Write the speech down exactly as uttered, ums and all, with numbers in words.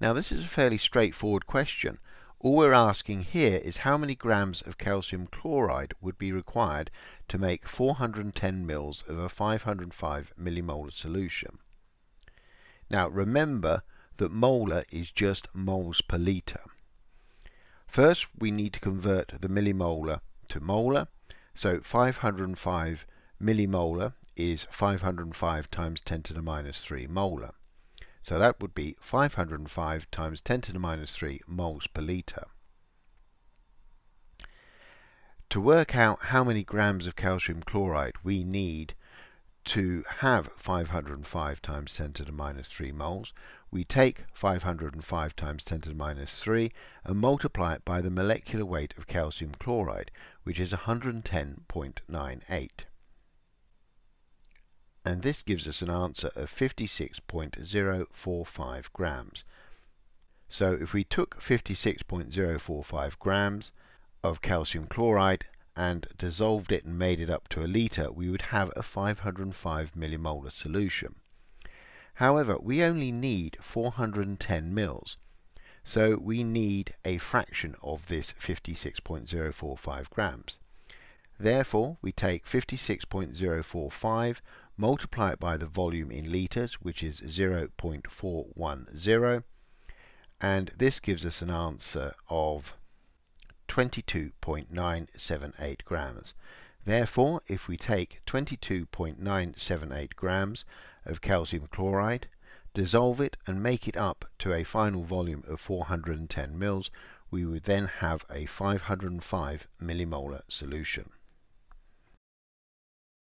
Now this is a fairly straightforward question. All we're asking here is how many grams of calcium chloride would be required to make four hundred ten mils of a five hundred five millimolar solution. Now remember that molar is just moles per litre. First we need to convert the millimolar to molar. So five hundred five millimolar is five hundred five times ten to the minus three molar. So that would be five hundred five times ten to the minus three moles per litre. To work out how many grams of calcium chloride we need to have five hundred five times ten to the minus three moles, we take five hundred five times ten to the minus three and multiply it by the molecular weight of calcium chloride, which is one hundred ten point nine eight. And this gives us an answer of fifty-six point zero four five grams. So if we took fifty-six point zero four five grams of calcium chloride and dissolved it and made it up to a litre, we would have a five hundred five millimolar solution. However, we only need four hundred ten mils, so we need a fraction of this fifty-six point zero four five grams. Therefore, we take fifty-six point zero four five, multiply it by the volume in litres, which is zero point four one zero, and this gives us an answer of twenty-two point nine seven eight grams. Therefore, if we take twenty-two point nine seven eight grams of calcium chloride, dissolve it and make it up to a final volume of four hundred ten mils, we would then have a five hundred five millimolar solution.